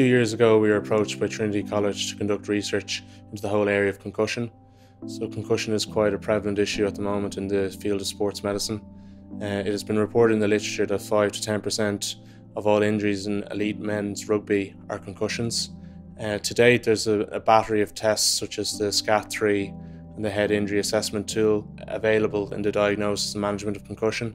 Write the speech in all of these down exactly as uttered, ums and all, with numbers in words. two years ago, we were approached by Trinity College to conduct research into the whole area of concussion. So concussion is quite a prevalent issue at the moment in the field of sports medicine. Uh, it has been reported in the literature that five to ten percent of all injuries in elite men's rugby are concussions. Uh, to date, there's a, a battery of tests such as the SCAT three and the head injury assessment tool available in the diagnosis and management of concussion.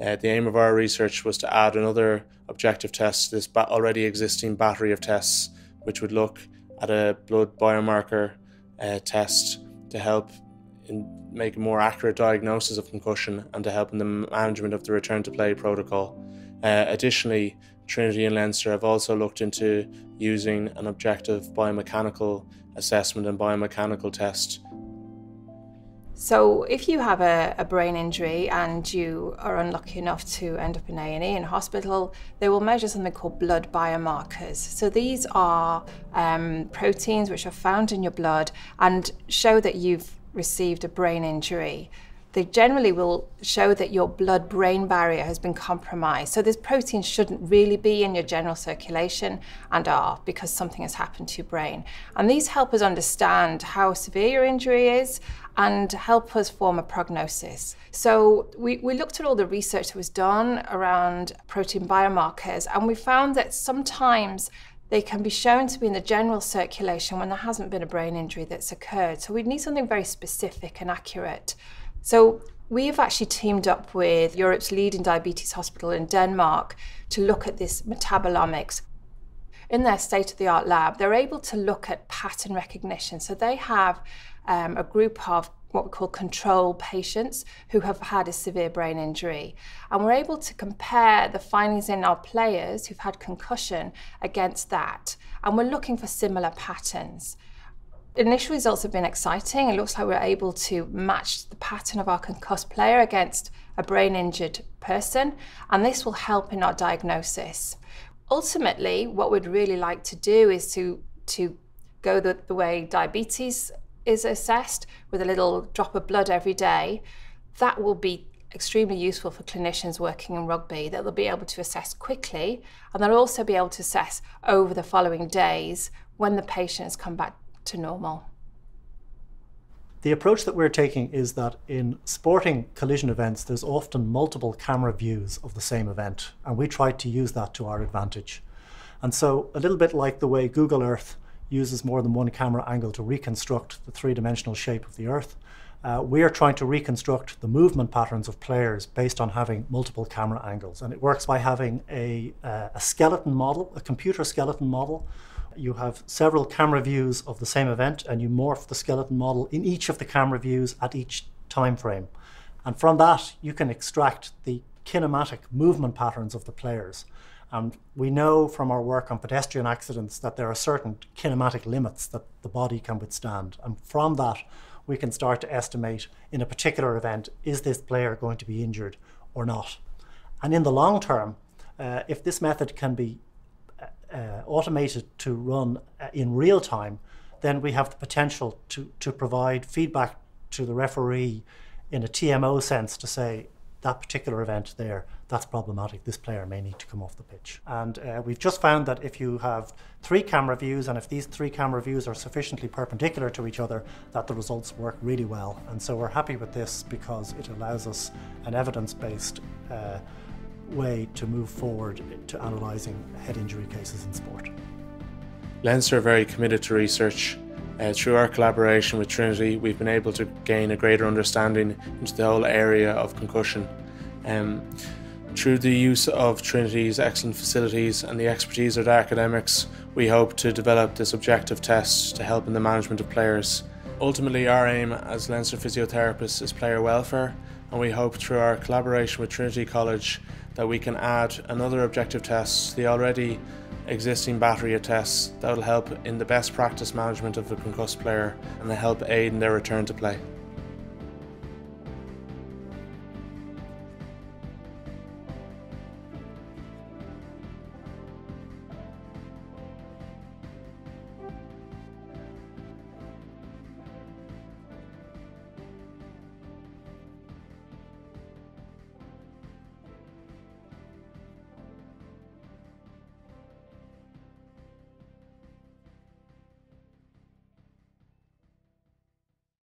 Uh, the aim of our research was to add another objective test to this ba already existing battery of tests, which would look at a blood biomarker uh, test to help in make a more accurate diagnosis of concussion and to help in the management of the return to play protocol. Uh, additionally, Trinity and Leinster have also looked into using an objective biomechanical assessment and biomechanical test. So if you have a, a brain injury and you are unlucky enough to end up in A and E in hospital, they will measure something called blood biomarkers. So these are um, proteins which are found in your blood and show that you've received a brain injury. They generally will show that your blood-brain barrier has been compromised. So these proteins shouldn't really be in your general circulation and are, because something has happened to your brain. And these help us understand how severe your injury is and help us form a prognosis. So we, we looked at all the research that was done around protein biomarkers, and we found that sometimes they can be shown to be in the general circulation when there hasn't been a brain injury that's occurred. So we need something very specific and accurate. So we've actually teamed up with Europe's leading diabetes hospital in Denmark to look at this metabolomics. In their state-of-the-art lab, they're able to look at pattern recognition. So they have um, a group of what we call control patients who have had a severe brain injury. And we're able to compare the findings in our players who've had concussion against that. And we're looking for similar patterns. Initial results have been exciting. It looks like we're able to match the pattern of our concussed player against a brain-injured person, and this will help in our diagnosis. Ultimately, what we'd really like to do is to, to go the, the way diabetes is assessed, with a little drop of blood every day. That will be extremely useful for clinicians working in rugby, that they'll be able to assess quickly, and they'll also be able to assess over the following days when the patient has come back to normal. The approach that we're taking is that in sporting collision events, there's often multiple camera views of the same event, and we try to use that to our advantage. And so a little bit like the way Google Earth uses more than one camera angle to reconstruct the three-dimensional shape of the Earth, uh, we are trying to reconstruct the movement patterns of players based on having multiple camera angles. And it works by having a, uh, a skeleton model, a computer skeleton model. You have several camera views of the same event, and you morph the skeleton model in each of the camera views at each time frame. And from that, you can extract the kinematic movement patterns of the players. And we know from our work on pedestrian accidents that there are certain kinematic limits that the body can withstand. And from that, we can start to estimate in a particular event, is this player going to be injured or not? And in the long term, uh, if this method can be Uh, automated to run uh, in real time, then we have the potential to, to provide feedback to the referee in a T M O sense to say, that particular event there, that's problematic, this player may need to come off the pitch. And uh, we've just found that if you have three camera views, and if these three camera views are sufficiently perpendicular to each other, that the results work really well. And so we're happy with this because it allows us an evidence-based uh, way to move forward to analysing head injury cases in sport. Leinster are very committed to research. Uh, through our collaboration with Trinity, we've been able to gain a greater understanding into the whole area of concussion. Um, through the use of Trinity's excellent facilities and the expertise of the academics, we hope to develop this objective test to help in the management of players. Ultimately, our aim as Leinster physiotherapists is player welfare, and we hope through our collaboration with Trinity College that we can add another objective test to the already existing battery of tests that will help in the best practice management of the concussed player and help aid in their return to play.